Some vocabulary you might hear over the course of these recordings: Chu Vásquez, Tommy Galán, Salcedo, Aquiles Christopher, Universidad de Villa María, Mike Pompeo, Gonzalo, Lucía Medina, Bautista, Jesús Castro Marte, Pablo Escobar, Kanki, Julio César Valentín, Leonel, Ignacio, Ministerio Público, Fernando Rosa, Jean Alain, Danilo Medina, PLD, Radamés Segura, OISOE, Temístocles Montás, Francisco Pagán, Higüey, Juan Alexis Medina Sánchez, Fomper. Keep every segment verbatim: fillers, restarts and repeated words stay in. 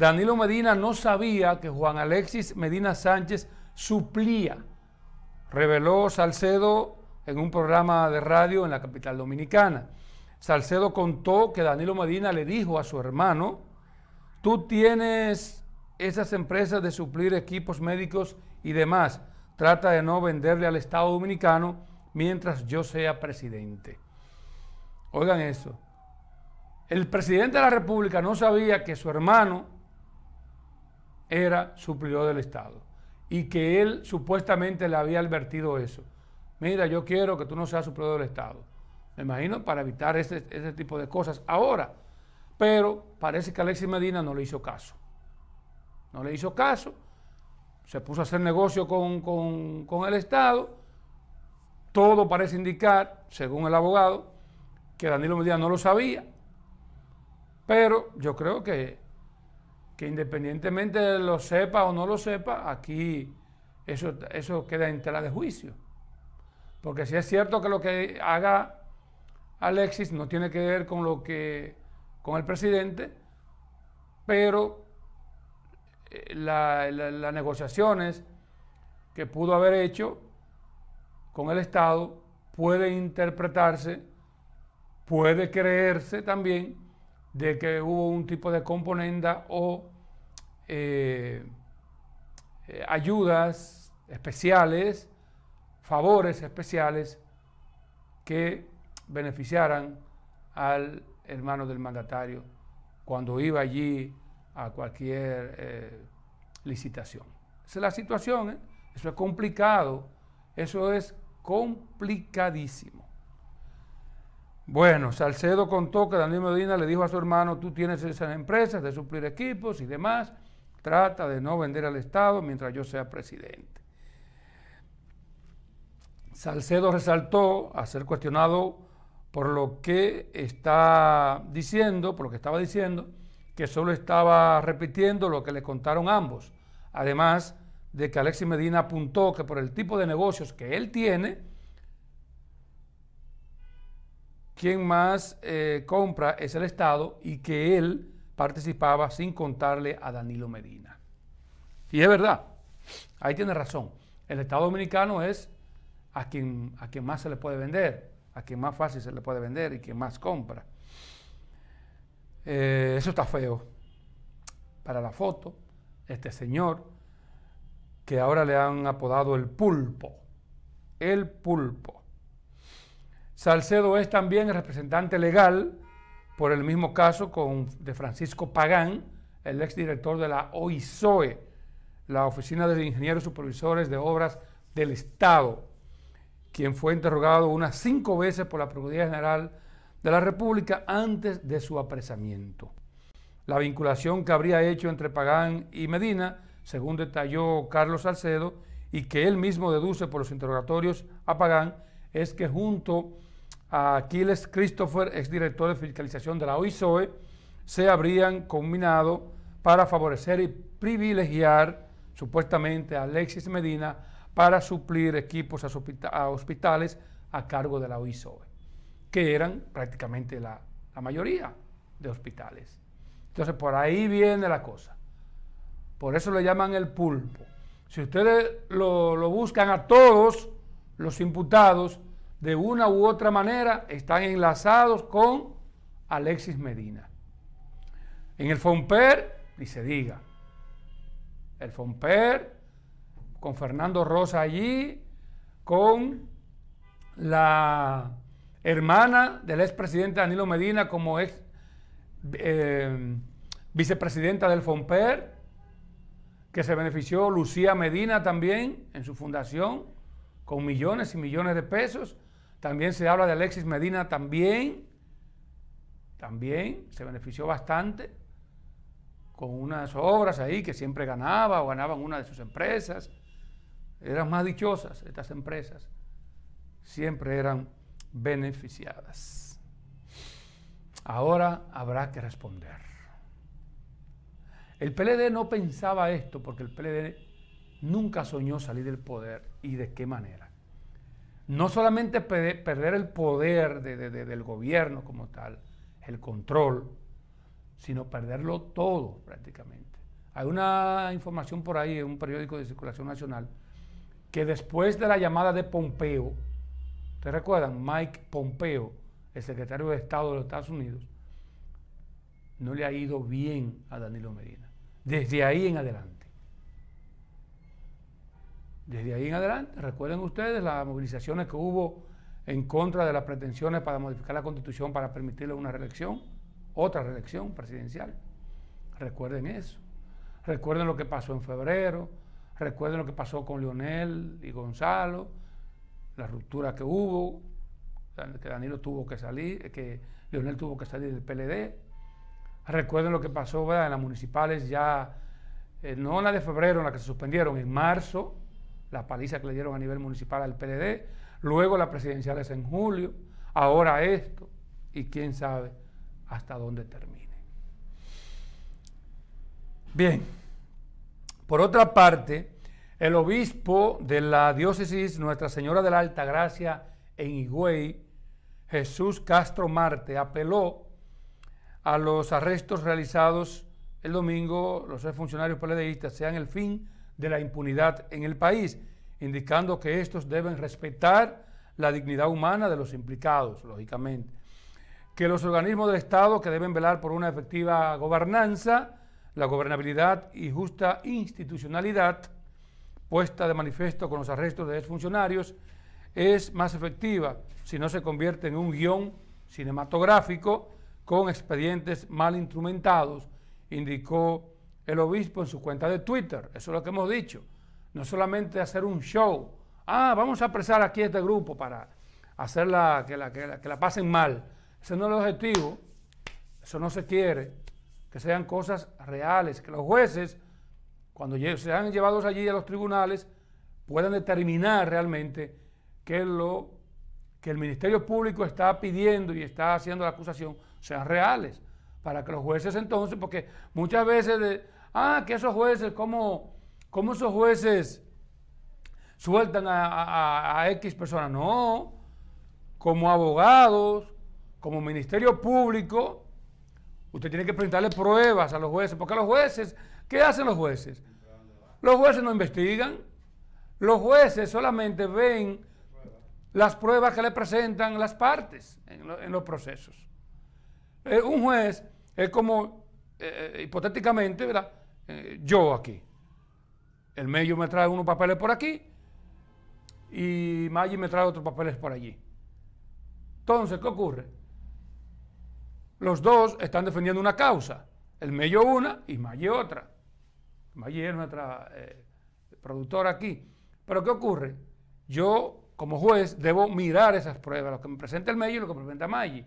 Danilo Medina no sabía que Juan Alexis Medina Sánchez suplía, reveló Salcedo en un programa de radio en la capital dominicana. Salcedo contó que Danilo Medina le dijo a su hermano, tú tienes esas empresas de suplir equipos médicos y demás, trata de no venderle al Estado Dominicano mientras yo sea presidente. Oigan eso, el presidente de la República no sabía que su hermano era suplidor del Estado y que él supuestamente le había advertido eso. Mira, yo quiero que tú no seas suplidor del Estado. Me imagino para evitar ese, ese tipo de cosas ahora. Pero parece que Alexis Medina no le hizo caso. No le hizo caso. Se puso a hacer negocio con, con, con el Estado. Todo parece indicar, según el abogado, que Danilo Medina no lo sabía. Pero yo creo que que independientemente lo sepa o no lo sepa, aquí eso, eso queda en tela de juicio. Porque si es cierto que lo que haga Alexis no tiene que ver con lo que con el presidente, pero la, la, las negociaciones que pudo haber hecho con el Estado puede interpretarse, puede creerse también de que hubo un tipo de componenda o eh, eh, ayudas especiales, favores especiales que beneficiaran al hermano del mandatario cuando iba allí a cualquier eh, licitación. Esa es la situación, ¿eh? Eso es complicado, eso es complicadísimo. Bueno, Salcedo contó que Danilo Medina le dijo a su hermano, tú tienes esas empresas de suplir equipos y demás, trata de no vender al Estado mientras yo sea presidente. Salcedo resaltó a ser cuestionado por lo que está diciendo, por lo que estaba diciendo, que solo estaba repitiendo lo que le contaron ambos. Además de que Alexis Medina apuntó que por el tipo de negocios que él tiene, quien más eh, compra es el Estado y que él participaba sin contarle a Danilo Medina. Y es verdad, ahí tiene razón. El Estado Dominicano es a quien, a quien más se le puede vender, a quien más fácil se le puede vender y quien más compra. Eh, eso está feo para la foto. Este señor que ahora le han apodado el pulpo, el pulpo. Salcedo es también el representante legal por el mismo caso con, de Francisco Pagán, el exdirector de la O I S O E, la Oficina de Ingenieros Supervisores de Obras del Estado, quien fue interrogado unas cinco veces por la Procuraduría General de la República antes de su apresamiento. La vinculación que habría hecho entre Pagán y Medina, según detalló Carlos Salcedo, y que él mismo deduce por los interrogatorios a Pagán, es que junto a Aquiles Christopher, exdirector de fiscalización de la O I S O E, se habrían combinado para favorecer y privilegiar supuestamente a Alexis Medina para suplir equipos a hospitales a cargo de la O I S O E, que eran prácticamente la, la mayoría de hospitales. Entonces por ahí viene la cosa, por eso le llaman el pulpo. Si ustedes lo, lo buscan a todos los imputados, de una u otra manera, están enlazados con Alexis Medina. En el Fomper, ni se diga, el Fomper, con Fernando Rosa allí, con la hermana del expresidente Danilo Medina como ex eh, vicepresidenta del Fomper, que se benefició Lucía Medina también en su fundación, con millones y millones de pesos. También se habla de Alexis Medina, también, también se benefició bastante con unas obras ahí que siempre ganaba o ganaban una de sus empresas. Eran más dichosas estas empresas, siempre eran beneficiadas. Ahora habrá que responder. El P L D no pensaba esto porque el P L D nunca soñó salir del poder. ¿Y de qué manera? No solamente perder el poder de, de, de, del gobierno como tal, el control, sino perderlo todo prácticamente. Hay una información por ahí en un periódico de circulación nacional que después de la llamada de Pompeo, ¿te recuerdan? Mike Pompeo, el secretario de Estado de los Estados Unidos, no le ha ido bien a Danilo Medina. Desde ahí en adelante. Desde ahí en adelante, recuerden ustedes las movilizaciones que hubo en contra de las pretensiones para modificar la Constitución para permitirle una reelección, otra reelección presidencial. Recuerden eso. Recuerden lo que pasó en febrero, recuerden lo que pasó con Leonel y Gonzalo, la ruptura que hubo, que Danilo tuvo que salir, que Leonel tuvo que salir del P L D. Recuerden lo que pasó, ¿verdad?, en las municipales ya, eh, no en la de febrero, en la que se suspendieron, en marzo, la paliza que le dieron a nivel municipal al P L D, luego las presidenciales en julio, ahora esto, y quién sabe hasta dónde termine. Bien, por otra parte, el obispo de la diócesis Nuestra Señora de la Altagracia en Higüey, Jesús Castro Marte, apeló a los arrestos realizados el domingo, los funcionarios PLDistas, sean el fin de la impunidad en el país, indicando que estos deben respetar la dignidad humana de los implicados, lógicamente, que los organismos del Estado que deben velar por una efectiva gobernanza, la gobernabilidad y justa institucionalidad, puesta de manifiesto con los arrestos de exfuncionarios, es más efectiva si no se convierte en un guión cinematográfico con expedientes mal instrumentados, indicó el obispo en su cuenta de Twitter. Eso es lo que hemos dicho. No solamente hacer un show. Ah, vamos a apresar aquí a este grupo para hacerla que la, que la, que la pasen mal. Ese no es el objetivo. Eso no se quiere. Que sean cosas reales. Que los jueces, cuando sean llevados allí a los tribunales, puedan determinar realmente que, lo, que el Ministerio Público está pidiendo y está haciendo la acusación sean reales, para que los jueces entonces, porque muchas veces, de, ah, que esos jueces, ¿cómo, cómo esos jueces sueltan a, a, a X personas? No, como abogados, como Ministerio Público, usted tiene que presentarle pruebas a los jueces, porque los jueces, ¿qué hacen los jueces? Los jueces no investigan, los jueces solamente ven las pruebas que le presentan las partes en, lo, en los procesos. Eh, un juez es como, eh, hipotéticamente, ¿verdad? Eh, yo aquí. El medio me trae unos papeles por aquí y Maggi me trae otros papeles por allí. Entonces, ¿qué ocurre? Los dos están defendiendo una causa. El medio una y Maggi otra. Maggi es nuestra eh, productora aquí. Pero ¿qué ocurre? Yo, como juez, debo mirar esas pruebas, lo que me presenta el medio y lo que me presenta Maggi.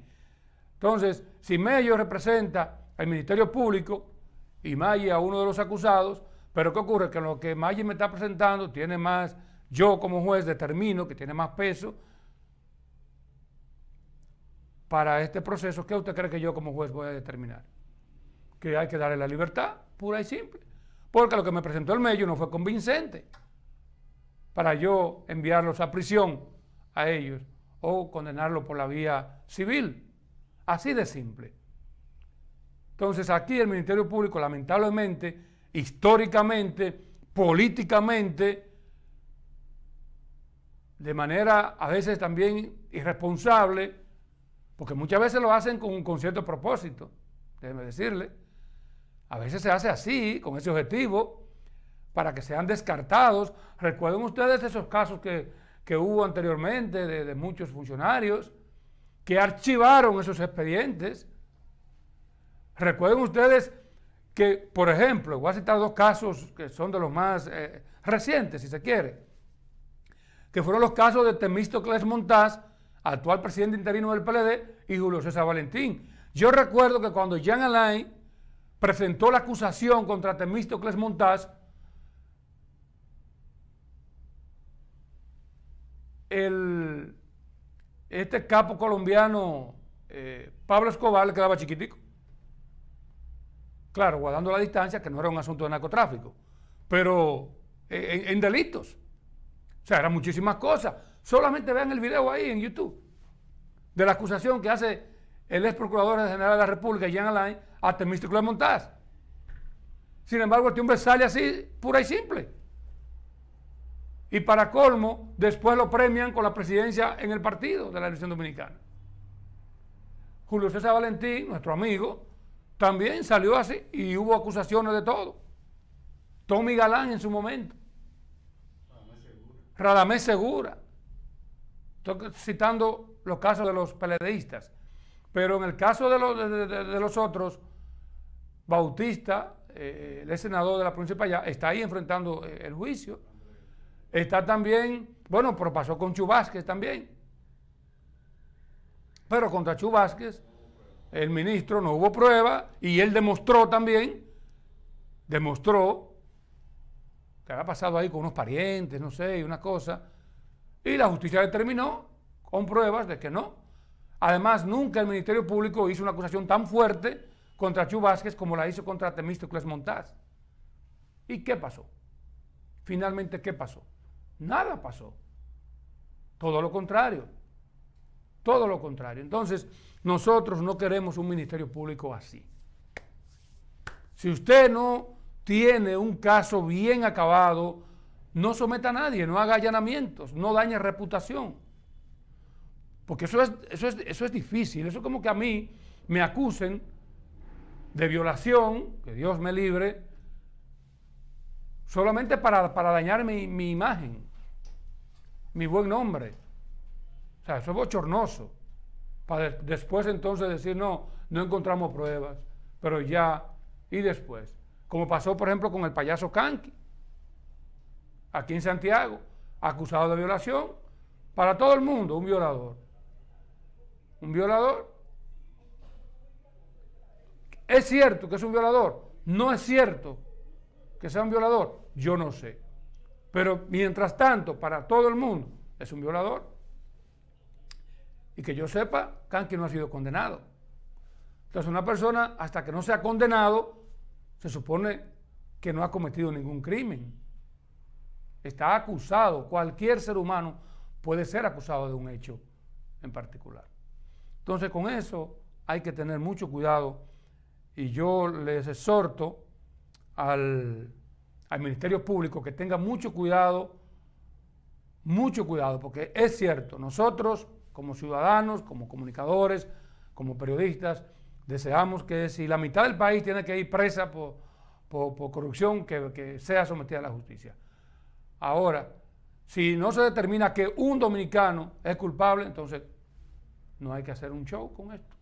Entonces, si Mello representa al Ministerio Público y Maggi a uno de los acusados, pero ¿qué ocurre? Que lo que Maggi me está presentando tiene más, yo como juez determino que tiene más peso para este proceso. ¿Qué usted cree que yo como juez voy a determinar? Que hay que darle la libertad, pura y simple. Porque lo que me presentó el Mello no fue convincente para yo enviarlos a prisión a ellos o condenarlo por la vía civil. Así de simple. Entonces aquí el Ministerio Público, lamentablemente, históricamente, políticamente, de manera a veces también irresponsable, porque muchas veces lo hacen con, con cierto propósito, déjenme decirle, a veces se hace así, con ese objetivo, para que sean descartados. Recuerden ustedes esos casos que, que hubo anteriormente de, de muchos funcionarios, que archivaron esos expedientes. Recuerden ustedes que, por ejemplo, voy a citar dos casos que son de los más eh, recientes, si se quiere, que fueron los casos de Temístocles Montás, actual presidente interino del P L D, y Julio César Valentín. Yo recuerdo que cuando Jean Alain presentó la acusación contra Temístocles Montás, el... este capo colombiano, eh, Pablo Escobar, le quedaba chiquitico. Claro, guardando la distancia, que no era un asunto de narcotráfico, pero eh, en, en delitos. O sea, eran muchísimas cosas. Solamente vean el video ahí en YouTube de la acusación que hace el ex procurador general de la República, Jean Alain, a Temístocles Montás. Sin embargo, este hombre sale así, pura y simple. Y para colmo, después lo premian con la presidencia en el partido de la elección dominicana. Julio César Valentín, nuestro amigo, también salió así y hubo acusaciones de todo. Tommy Galán en su momento. Radamés Segura. Estoy citando los casos de los PLDistas. Pero en el caso de los, de, de, de los otros, Bautista, eh, el senador de la provincia de Payá, está ahí enfrentando eh, el juicio. Está también, bueno, pero pasó con Chu Vásquez también. Pero contra Chu Vásquez, el ministro, no hubo prueba y él demostró también, demostró que había pasado ahí con unos parientes, no sé, y una cosa. Y la justicia determinó con pruebas de que no. Además, nunca el Ministerio Público hizo una acusación tan fuerte contra Chu Vásquez como la hizo contra Temístocles Montás. ¿Y qué pasó? Finalmente, ¿qué pasó? Nada pasó. Todo lo contrario. Todo lo contrario. Entonces, nosotros no queremos un ministerio público así. Si usted no tiene un caso bien acabado, no someta a nadie, no haga allanamientos, no dañe reputación. Porque eso es, eso es, eso es difícil. Eso es como que a mí me acusen de violación, que Dios me libre, solamente para, para dañar mi, mi imagen, mi buen nombre. O sea, eso es bochornoso. Para de, después entonces decir, no, no encontramos pruebas, pero ya, y después. Como pasó, por ejemplo, con el payaso Kanki, aquí en Santiago, acusado de violación, para todo el mundo, un violador. Un violador. ¿Es cierto que es un violador? No es cierto que sea un violador, yo no sé. Pero mientras tanto, para todo el mundo, es un violador. Y que yo sepa, Kanki no ha sido condenado. Entonces una persona, hasta que no sea condenado, se supone que no ha cometido ningún crimen. Está acusado, cualquier ser humano puede ser acusado de un hecho en particular. Entonces con eso hay que tener mucho cuidado y yo les exhorto Al, al Ministerio Público que tenga mucho cuidado, mucho cuidado, porque es cierto, nosotros como ciudadanos, como comunicadores, como periodistas, deseamos que si la mitad del país tiene que ir presa por, por, por corrupción, que, que sea sometida a la justicia. Ahora, si no se determina que un dominicano es culpable, entonces no hay que hacer un show con esto.